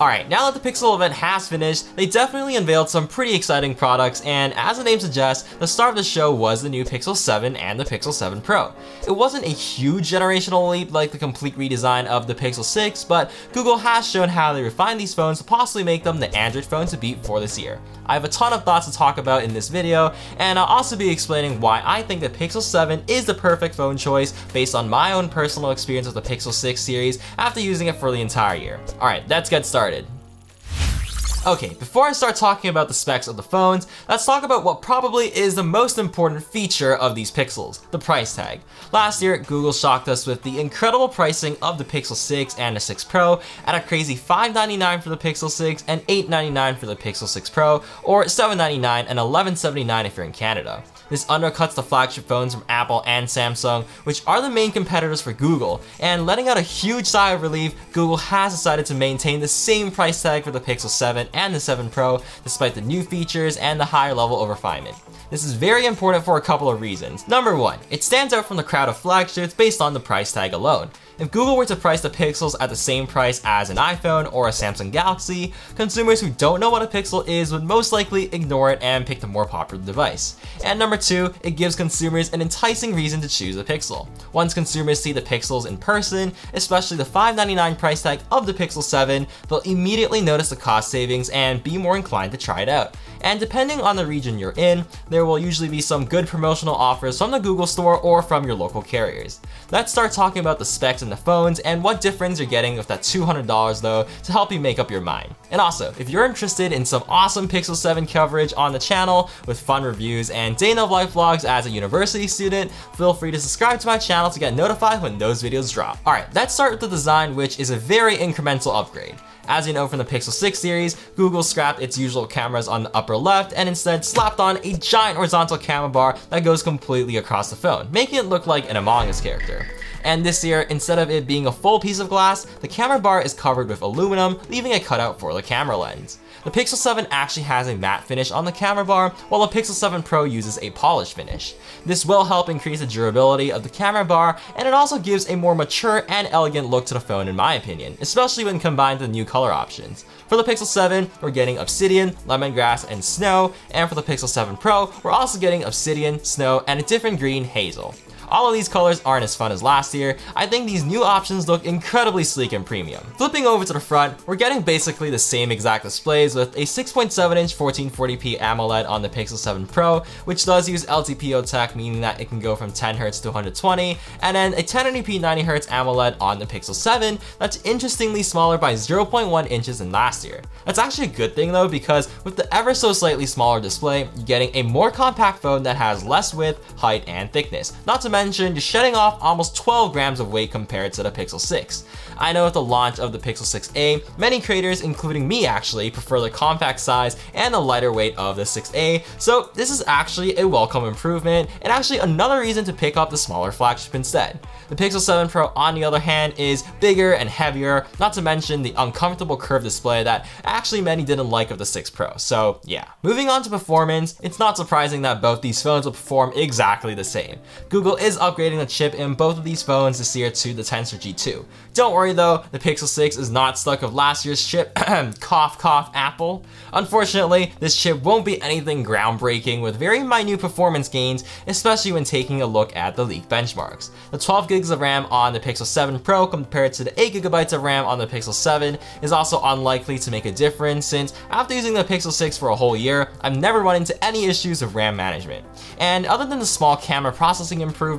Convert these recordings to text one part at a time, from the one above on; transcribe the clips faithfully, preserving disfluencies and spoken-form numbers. Alright, now that the Pixel event has finished, they definitely unveiled some pretty exciting products, and as the name suggests, the star of the show was the new Pixel seven and the Pixel seven Pro. It wasn't a huge generational leap like the complete redesign of the Pixel six, but Google has shown how they refine these phones to possibly make them the Android phone to beat for this year. I have a ton of thoughts to talk about in this video, and I'll also be explaining why I think the Pixel seven is the perfect phone choice based on my own personal experience with the Pixel six series after using it for the entire year. Alright, let's get started. Okay, before I start talking about the specs of the phones, let's talk about what probably is the most important feature of these Pixels, the price tag. Last year, Google shocked us with the incredible pricing of the Pixel six and the six Pro at a crazy five ninety-nine for the Pixel six and eight ninety-nine for the Pixel six Pro, or seven ninety-nine and eleven seventy-nine if you're in Canada. This undercuts the flagship phones from Apple and Samsung, which are the main competitors for Google, and letting out a huge sigh of relief, Google has decided to maintain the same price tag for the Pixel seven and the seven Pro, despite the new features and the higher level of refinement. This is very important for a couple of reasons. Number one, it stands out from the crowd of flagships based on the price tag alone. If Google were to price the Pixels at the same price as an iPhone or a Samsung Galaxy, consumers who don't know what a Pixel is would most likely ignore it and pick the more popular device. And number two, it gives consumers an enticing reason to choose a Pixel. Once consumers see the Pixels in person, especially the five ninety-nine price tag of the Pixel seven, they'll immediately notice the cost savings and be more inclined to try it out. And depending on the region you're in, there will usually be some good promotional offers from the Google store or from your local carriers. Let's start talking about the specs and the phones and what difference you're getting with that two hundred dollars though to help you make up your mind. And also, if you're interested in some awesome Pixel seven coverage on the channel with fun reviews and day in life vlogs as a university student, feel free to subscribe to my channel to get notified when those videos drop. Alright, let's start with the design, which is a very incremental upgrade. As you know from the Pixel six series, Google scrapped its usual cameras on the upper left and instead slapped on a giant horizontal camera bar that goes completely across the phone, making it look like an Among Us character. And this year, instead of it being a full piece of glass, the camera bar is covered with aluminum, leaving a cutout for the camera lens. The Pixel seven actually has a matte finish on the camera bar, while the Pixel seven Pro uses a polished finish. This will help increase the durability of the camera bar, and it also gives a more mature and elegant look to the phone in my opinion, especially when combined with the new color options. For the Pixel seven, we're getting obsidian, lemongrass, and snow, and for the Pixel seven Pro, we're also getting obsidian, snow, and a different green, hazel. All of these colors aren't as fun as last year. I think these new options look incredibly sleek and premium. Flipping over to the front, we're getting basically the same exact displays with a six point seven inch fourteen forty p AMOLED on the Pixel seven Pro, which does use L T P O tech, meaning that it can go from ten hertz to one hundred twenty, and then a ten eighty p ninety hertz AMOLED on the Pixel seven that's interestingly smaller by zero point one inches than last year. That's actually a good thing though, because with the ever so slightly smaller display, you're getting a more compact phone that has less width, height, and thickness. Not to mention Mentioned, you're shedding off almost twelve grams of weight compared to the Pixel six. I know at the launch of the Pixel six A, many creators, including me actually, prefer the compact size and the lighter weight of the six A, so this is actually a welcome improvement and actually another reason to pick up the smaller flagship instead. The Pixel seven Pro, on the other hand, is bigger and heavier, not to mention the uncomfortable curved display that actually many didn't like of the six Pro, so yeah. Moving on to performance, it's not surprising that both these phones will perform exactly the same. Google is upgrading the chip in both of these phones this year to the Tensor G two. Don't worry though, the Pixel six is not stuck with last year's chip, cough cough Apple. Unfortunately, this chip won't be anything groundbreaking with very minute performance gains, especially when taking a look at the leaked benchmarks. The twelve gigs of RAM on the Pixel seven Pro compared to the eight gigabytes of RAM on the Pixel seven is also unlikely to make a difference since after using the Pixel six for a whole year, I've never run into any issues with RAM management. And other than the small camera processing improvement,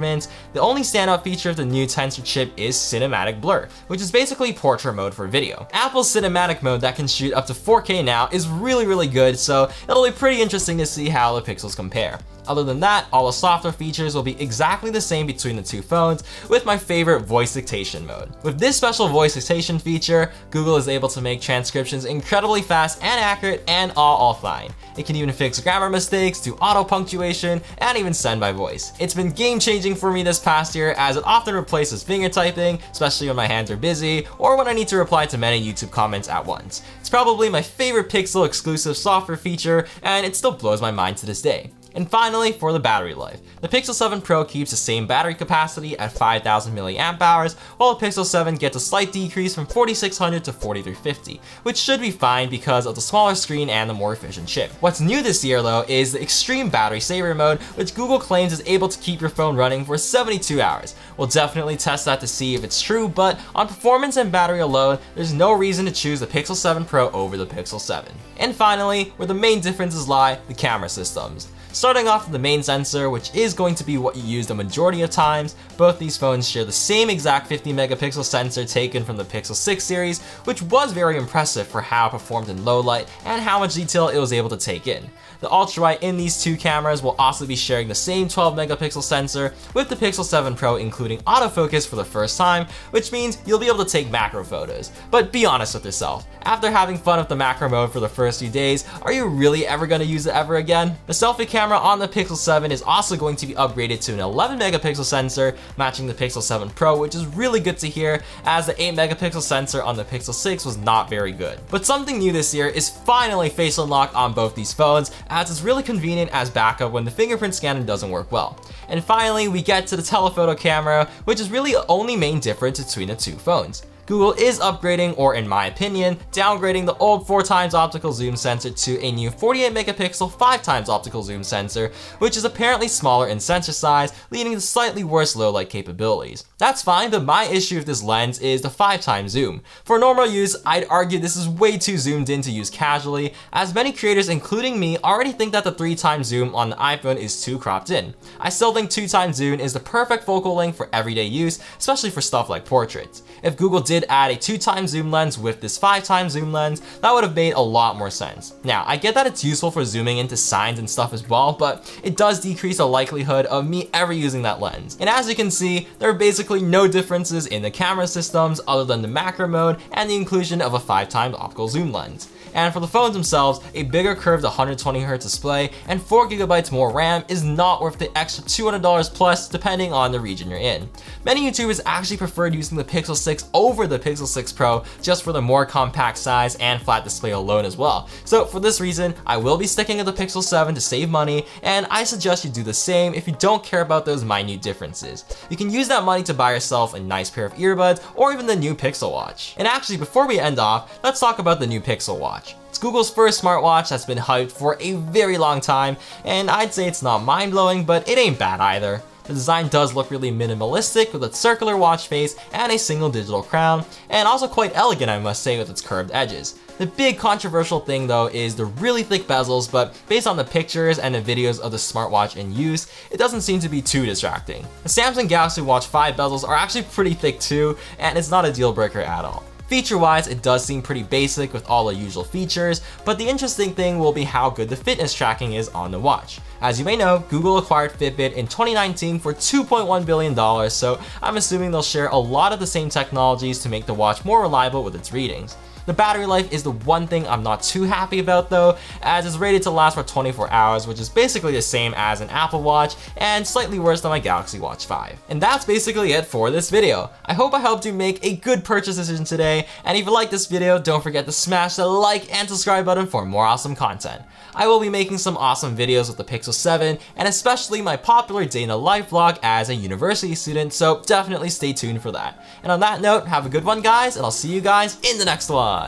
the only standout feature of the new Tensor chip is Cinematic Blur, which is basically portrait mode for video. Apple's Cinematic Mode that can shoot up to four K now is really really good, so it'll be pretty interesting to see how the Pixels compare. Other than that, all the software features will be exactly the same between the two phones, with my favorite voice dictation mode. With this special voice dictation feature, Google is able to make transcriptions incredibly fast and accurate and all, all fine. It can even fix grammar mistakes, do auto punctuation, and even send by voice. It's been game changing for me this past year as it often replaces finger typing, especially when my hands are busy or when I need to reply to many YouTube comments at once. It's probably my favorite Pixel exclusive software feature and it still blows my mind to this day. And finally, for the battery life. The Pixel seven Pro keeps the same battery capacity at five thousand milliamp hours, while the Pixel seven gets a slight decrease from forty-six hundred to forty-three fifty, which should be fine because of the smaller screen and the more efficient chip. What's new this year though is the Extreme Battery Saver Mode, which Google claims is able to keep your phone running for seventy-two hours. We'll definitely test that to see if it's true, but on performance and battery alone, there's no reason to choose the Pixel seven Pro over the Pixel seven. And finally, where the main differences lie, the camera systems. Starting off with the main sensor, which is going to be what you use the majority of times, both these phones share the same exact fifty megapixel sensor taken from the Pixel six series, which was very impressive for how it performed in low light and how much detail it was able to take in. The ultrawide in these two cameras will also be sharing the same twelve megapixel sensor, with the Pixel seven Pro including autofocus for the first time, which means you'll be able to take macro photos. But be honest with yourself, after having fun with the macro mode for the first few days, are you really ever going to use it ever again? The selfie camera camera on the Pixel seven is also going to be upgraded to an eleven megapixel sensor, matching the Pixel seven Pro, which is really good to hear, as the eight megapixel sensor on the Pixel six was not very good. But something new this year is finally face unlock on both these phones, as it's really convenient as backup when the fingerprint scanner doesn't work well. And finally, we get to the telephoto camera, which is really the only main difference between the two phones. Google is upgrading, or in my opinion, downgrading the old four times optical zoom sensor to a new forty-eight megapixel five times optical zoom sensor, which is apparently smaller in sensor size, leading to slightly worse low light capabilities. That's fine, but my issue with this lens is the five times zoom. For normal use, I'd argue this is way too zoomed in to use casually, as many creators, including me, already think that the three times zoom on the iPhone is too cropped in. I still think two times zoom is the perfect focal length for everyday use, especially for stuff like portraits. If Google did add a two times zoom lens with this five times zoom lens, that would have made a lot more sense. Now, I get that it's useful for zooming into signs and stuff as well, but it does decrease the likelihood of me ever using that lens. And as you can see, there are basically no differences in the camera systems other than the macro mode and the inclusion of a five times optical zoom lens. And for the phones themselves, a bigger curved one hundred twenty hertz display and four gigabytes more RAM is not worth the extra two hundred dollars plus, depending on the region you're in. Many YouTubers actually preferred using the Pixel six over the Pixel six Pro just for the more compact size and flat display alone as well. So for this reason, I will be sticking with the Pixel seven to save money, and I suggest you do the same if you don't care about those minute differences. You can use that money to buy yourself a nice pair of earbuds or even the new Pixel Watch. And actually, before we end off, let's talk about the new Pixel Watch. It's Google's first smartwatch that's been hyped for a very long time, and I'd say it's not mind-blowing, but it ain't bad either. The design does look really minimalistic with a circular watch face and a single digital crown, and also quite elegant, I must say, with its curved edges. The big controversial thing though is the really thick bezels, but based on the pictures and the videos of the smartwatch in use, it doesn't seem to be too distracting. The Samsung Galaxy Watch five bezels are actually pretty thick too, and it's not a deal breaker at all. Feature-wise, it does seem pretty basic with all the usual features, but the interesting thing will be how good the fitness tracking is on the watch. As you may know, Google acquired Fitbit in twenty nineteen for two point one billion dollars, so I'm assuming they'll share a lot of the same technologies to make the watch more reliable with its readings. The battery life is the one thing I'm not too happy about though, as it's rated to last for twenty-four hours, which is basically the same as an Apple Watch and slightly worse than my Galaxy Watch five. And that's basically it for this video. I hope I helped you make a good purchase decision today, and if you like this video, don't forget to smash that like and subscribe button for more awesome content. I will be making some awesome videos with the Pixel seven and especially my popular day in the life vlog as a university student, so definitely stay tuned for that. And on that note, have a good one guys, and I'll see you guys in the next one.